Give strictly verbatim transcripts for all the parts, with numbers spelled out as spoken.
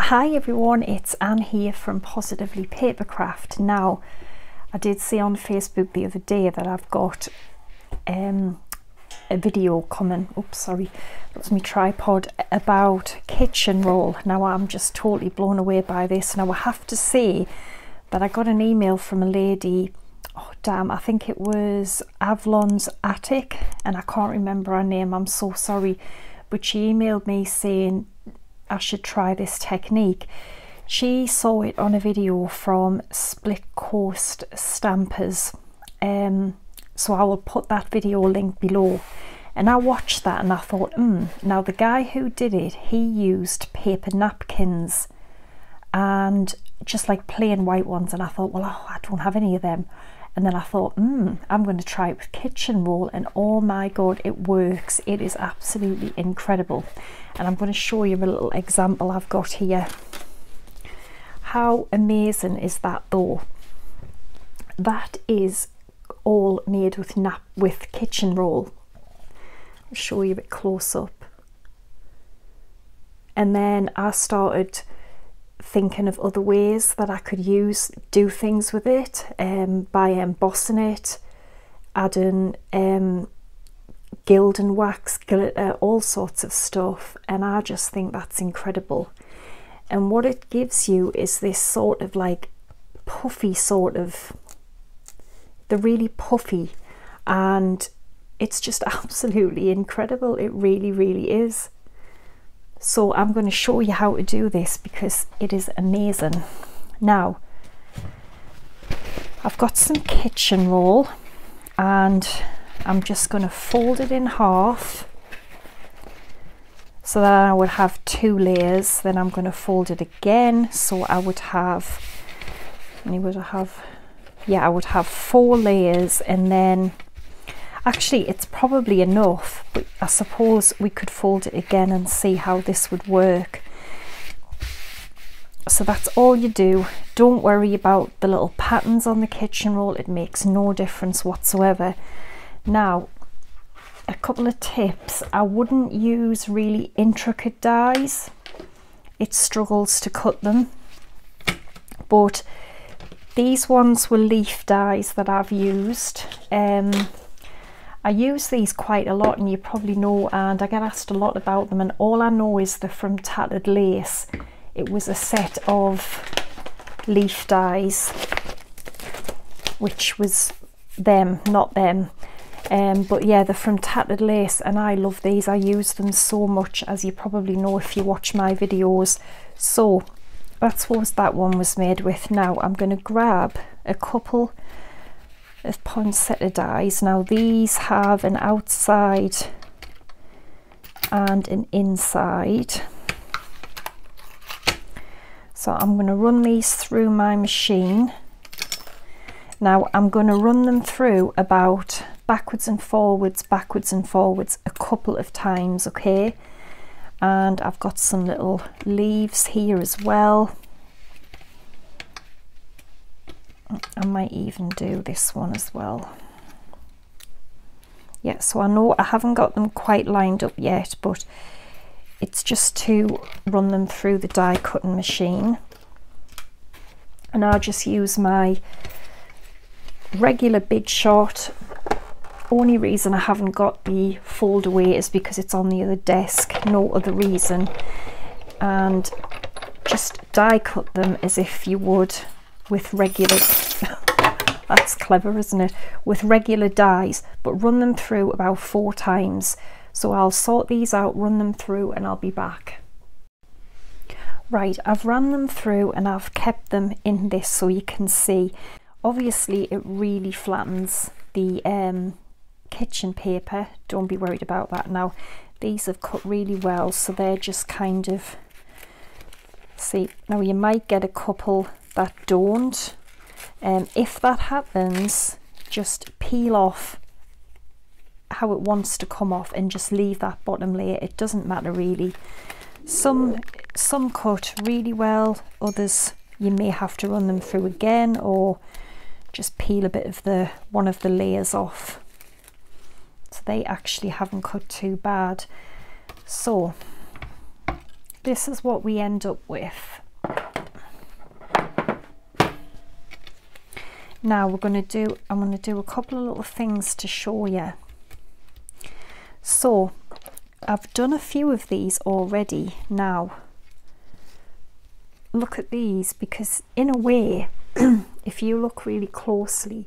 Hi everyone, it's Anne here from Positively Papercraft. Now, I did see on Facebook the other day that I've got um, a video coming, oops sorry, that's my tripod, about kitchen roll. Now I'm just totally blown away by this. Now I have to say that I got an email from a lady, oh damn, I think it was Avalon's Attic, and I can't remember her name, I'm so sorry, but she emailed me saying I should try this technique. She saw it on a video from Split Coast Stampers, um, so I will put that video link below. And I watched that and I thought, hmm, now the guy who did it, he used paper napkins and just like plain white ones, and I thought, well, oh, I don't have any of them. And then I thought, hmm, I'm going to try it with kitchen roll, and oh my god, it works. It is absolutely incredible. And I'm going to show you a little example I've got here. How amazing is that though? That is all made with nap with kitchen roll. I'll show you a bit close up. And then I started thinking of other ways that I could use, do things with it, um, by embossing it, adding um, gilding wax, glitter, all sorts of stuff, and I just think that's incredible. And what it gives you is this sort of like puffy sort of, they're really puffy, and it's just absolutely incredible. It really, really is. So I'm going to show you how to do this because it is amazing. Now, I've got some kitchen roll and I'm just going to fold it in half so that I would have two layers. Then I'm going to fold it again, so I would have, I would have, yeah, I would have four layers, and then actually it's probably enough, but I suppose we could fold it again and see how this would work. So that's all you do. Don't worry about the little patterns on the kitchen roll, it makes no difference whatsoever. Now, a couple of tips. I wouldn't use really intricate dies, it struggles to cut them, but these ones were leaf dies that I've used. um, I use these quite a lot, and you probably know, and I get asked a lot about them, and all I know is they're from Tattered Lace. It was a set of leaf dies, which was them, not them. Um, but yeah, they're from Tattered Lace, and I love these. I use them so much, as you probably know if you watch my videos. So that's what that one was made with. Now I'm going to grab a couple of poinsettia dies. Now these have an outside and an inside, so I'm going to run these through my machine. Now I'm going to run them through about backwards and forwards, backwards and forwards a couple of times, okay? And I've got some little leaves here as well. I might even do this one as well. Yeah, so I know I haven't got them quite lined up yet, but it's just to run them through the die cutting machine. And I'll just use my regular Big Shot. Only reason I haven't got the fold away is because it's on the other desk, no other reason. And just die cut them as if you would with regular that's clever, isn't it, with regular dies, but run them through about four times. So I'll sort these out, run them through, and I'll be back. Right, I've run them through and I've kept them in this so you can see. Obviously it really flattens the um, kitchen paper, don't be worried about that. Now these have cut really well, so they're just kind of, see, now you might get a couple that don't, and um, if that happens, just peel off how it wants to come off and just leave that bottom layer. It doesn't matter really. Some some cut really well, others you may have to run them through again, or just peel a bit of the one of the layers off. So they actually haven't cut too bad. So this is what we end up with. Now we're going to do, I'm going to do a couple of little things to show you. So I've done a few of these already. Now look at these, because in a way if you look really closely,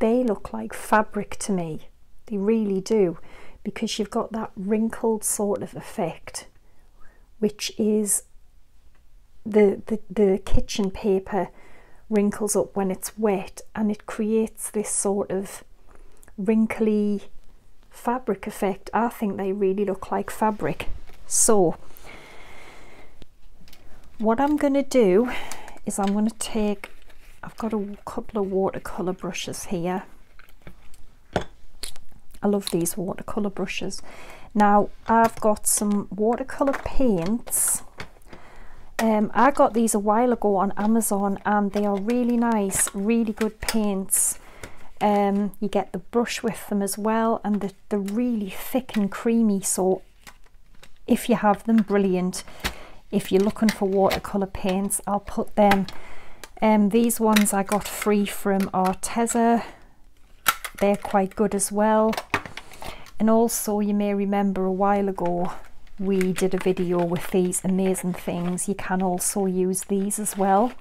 they look like fabric to me. They really do, because you've got that wrinkled sort of effect, which is the the, the kitchen paper wrinkles up when it's wet, and it creates this sort of wrinkly fabric effect. I think they really look like fabric. So what I'm going to do is I'm going to take, I've got a couple of watercolor brushes here. I love these watercolor brushes. Now I've got some watercolor paints. Um, I got these a while ago on Amazon, and they are really nice, really good paints. Um, you get the brush with them as well, and they're, they're really thick and creamy. So if you have them, brilliant. If you're looking for watercolor paints, I'll put them. Um, these ones I got free from Arteza. They're quite good as well. And also, you may remember a while ago we did a video with these amazing things. You can also use these as well,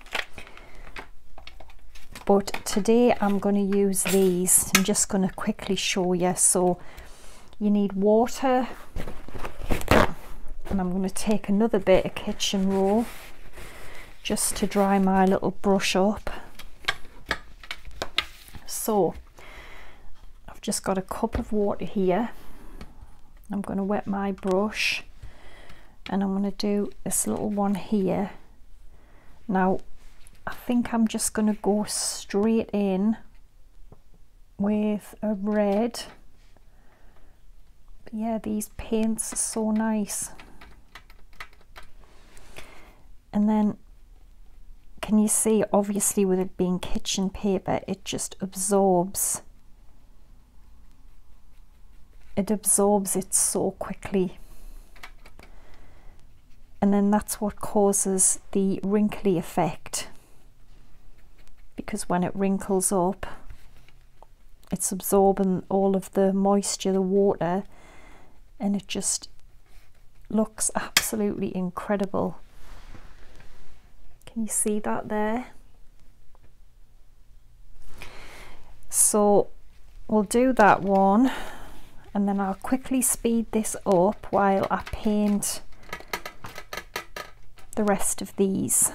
but today I'm going to use these. I'm just going to quickly show you. So you need water, and I'm going to take another bit of kitchen roll just to dry my little brush up. So I've just got a cup of water here. I'm going to wet my brush, and I'm going to do this little one here. Now I think I'm just going to go straight in with a red. But yeah, these paints are so nice. And then, can you see, obviously with it being kitchen paper, it just absorbs. It absorbs it so quickly. And then that's what causes the wrinkly effect, because when it wrinkles up, it's absorbing all of the moisture, the water, and it just looks absolutely incredible. Can you see that there? So we'll do that one, and then I'll quickly speed this up while I paint the rest of these.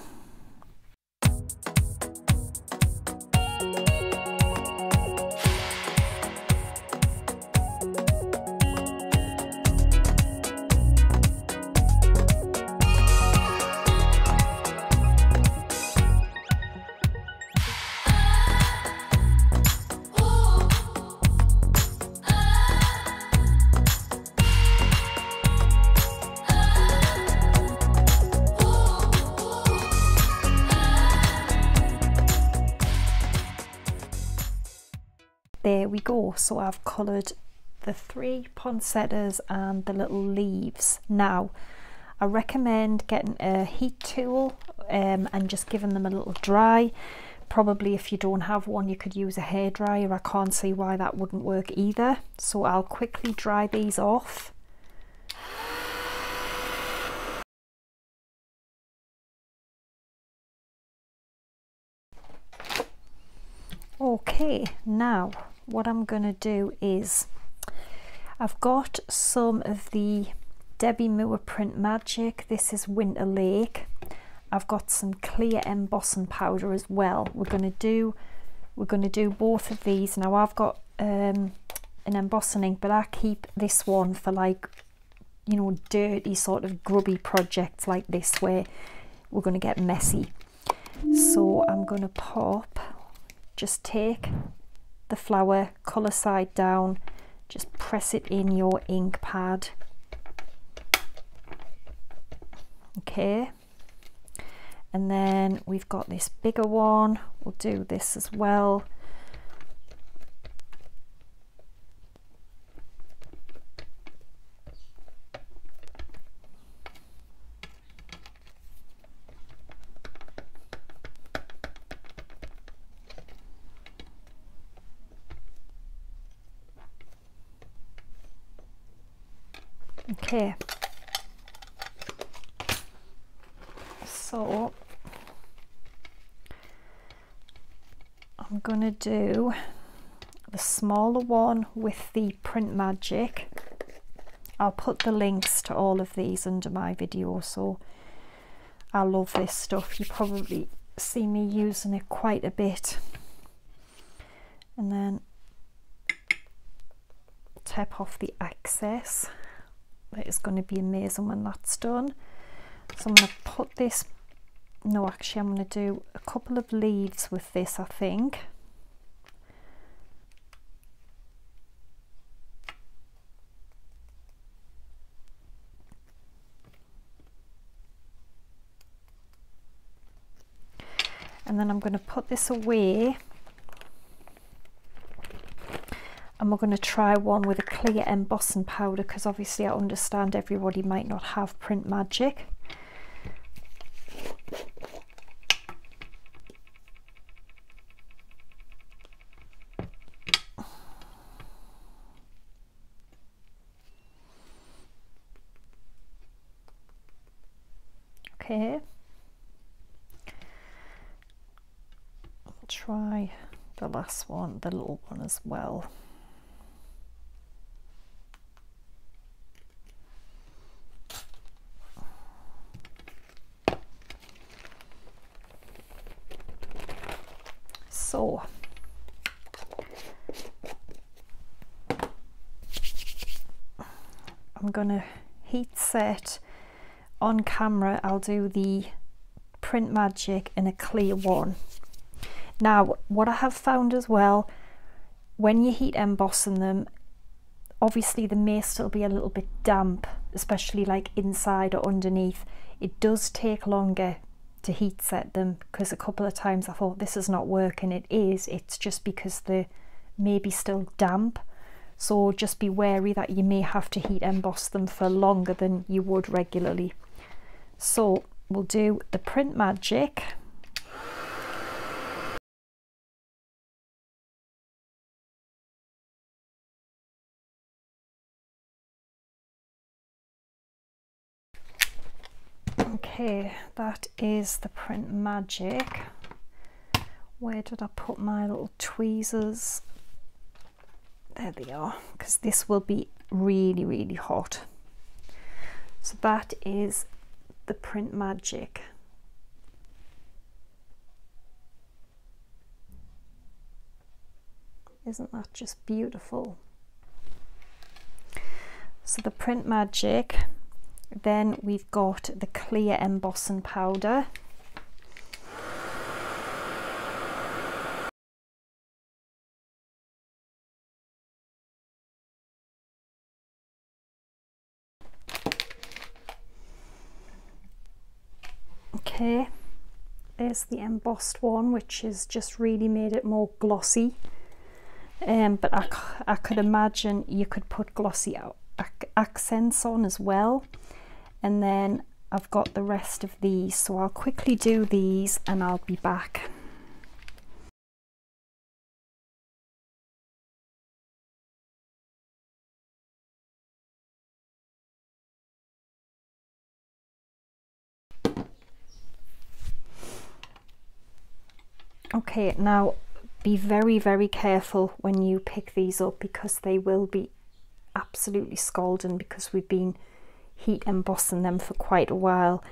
There we go. So I've coloured the three poinsettias and the little leaves. Now I recommend getting a heat tool um, and just giving them a little dry. Probably if you don't have one, you could use a hairdryer. I can't see why that wouldn't work either. So I'll quickly dry these off. Okay, now what I'm going to do is I've got some of the Debbie Moore Print Magic. This is Winter Lake. I've got some clear embossing powder as well. We're going to do we're going to do both of these. Now I've got um, an embossing ink, but I keep this one for, like, you know, dirty sort of grubby projects like this where we're going to get messy. So I'm going to pop, just take the flower, colour side down, just press it in your ink pad. Okay, And then we've got this bigger one. We'll do this as well. Okay, so I'm gonna do the smaller one with the print magic. I'll put the links to all of these under my video. So I love this stuff, you probably see me using it quite a bit. And then tap off the excess. That is going to be amazing when that's done. So I'm going to put this, no actually I'm going to do a couple of leaves with this, I think. And then I'm going to put this away, and we're going to try one with a clear embossing powder, because obviously I understand everybody might not have print magic. Okay. I'll try the last one, the little one as well. So I'm gonna heat set on camera. I'll do the print magic in a clear one. Now what I have found as well, when you heat embossing them, obviously they may still be a little bit damp, especially like inside or underneath. It does take longer to heat set them, because a couple of times I thought this is not working. It is, it's just because they're maybe still damp. So just be wary that you may have to heat emboss them for longer than you would regularly. So we'll do the print magic. Okay, that is the print magic. Where did I put my little tweezers? There they are, because this will be really, really hot. So that is the print magic. Isn't that just beautiful? So the print magic. Then we've got the clear embossing powder. Okay, there's the embossed one, which has just really made it more glossy. Um, but I, I could imagine you could put glossy accents on as well. And then I've got the rest of these, so I'll quickly do these and I'll be back. Okay, now be very, very careful when you pick these up, because they will be absolutely scalding, because we've been heat embossing them for quite a while.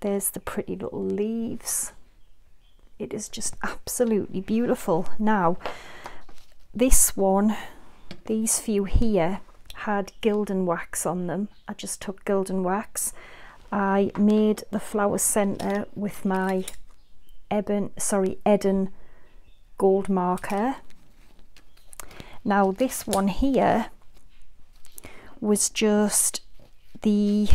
There's the pretty little leaves. It is just absolutely beautiful. Now this one, these few here had gilding wax on them. I just took gilding wax. I made the flower center with my ebon, sorry, Eden gold marker. Now this one here was just the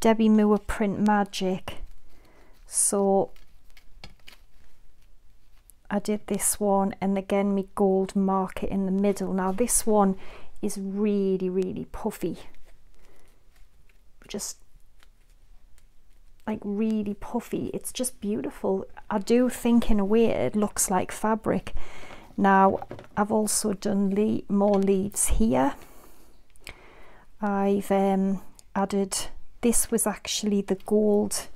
Debbie Moore print magic So I did this one, and again my gold marker in the middle. Now this one is really really puffy, just like really puffy. It's just beautiful. I do think in a way it looks like fabric. Now I've also done le more leaves here. I've um, added, this was actually the gold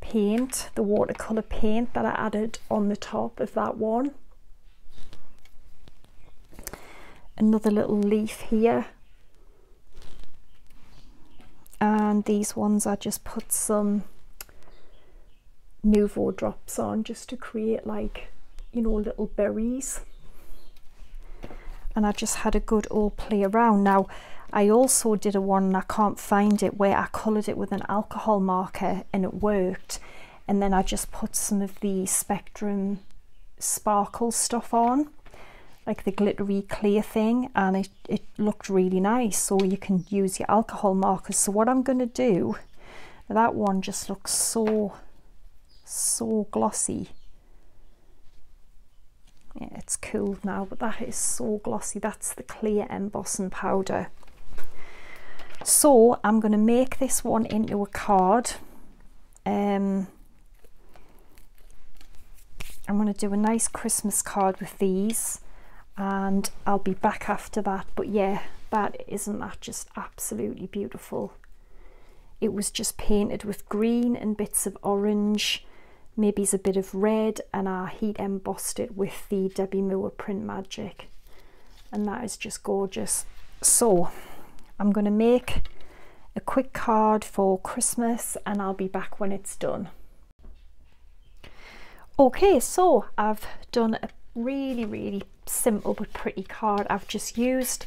paint, the watercolor paint that I added on the top of that one. Another little leaf here, and these ones I just put some Nouveau drops on just to create, like, you know, little berries. And I just had a good old play around. Now I also did a one, and I can't find it, where I coloured it with an alcohol marker and it worked, and then I just put some of the Spectrum Sparkle stuff on, like the glittery clear thing, and it, it looked really nice. So you can use your alcohol markers. So what I'm going to do, that one just looks so so glossy. Yeah, it's cooled now, but that is so glossy. That's the clear embossing powder. So I'm going to make this one into a card. um, I'm going to do a nice Christmas card with these, and I'll be back after that. But yeah, that isn't that just absolutely beautiful? It was just painted with green and bits of orange, maybe a bit of red, and I heat embossed it with the Debbie Moore Print Magic, and that is just gorgeous. So I'm going to make a quick card for Christmas, and I'll be back when it's done. Okay, so I've done a really really simple but pretty card. I've just used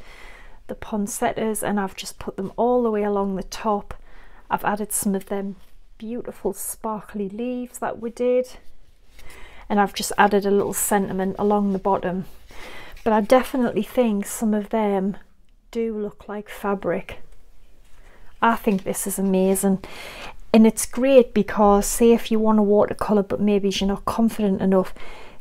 the poinsettias, and I've just put them all the way along the top. I've added some of them beautiful sparkly leaves that we did, and I've just added a little sentiment along the bottom. But I definitely think some of them do look like fabric. I think this is amazing. And it's great because, say if you want a watercolour but maybe you're not confident enough,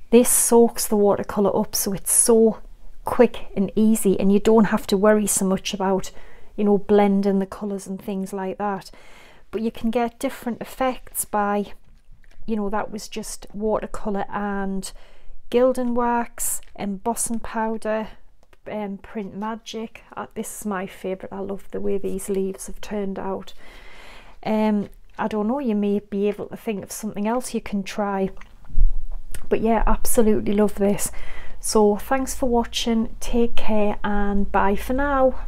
this soaks the watercolour up, so it's so quick and easy, and you don't have to worry so much about, you know, blending the colours and things like that. But you can get different effects by, you know, that was just watercolour and gilding wax, embossing powder, and um, Print Magic. Uh, this is my favourite. I love the way these leaves have turned out. Um, I don't know, you may be able to think of something else you can try. But yeah, absolutely love this. So thanks for watching, take care, and bye for now.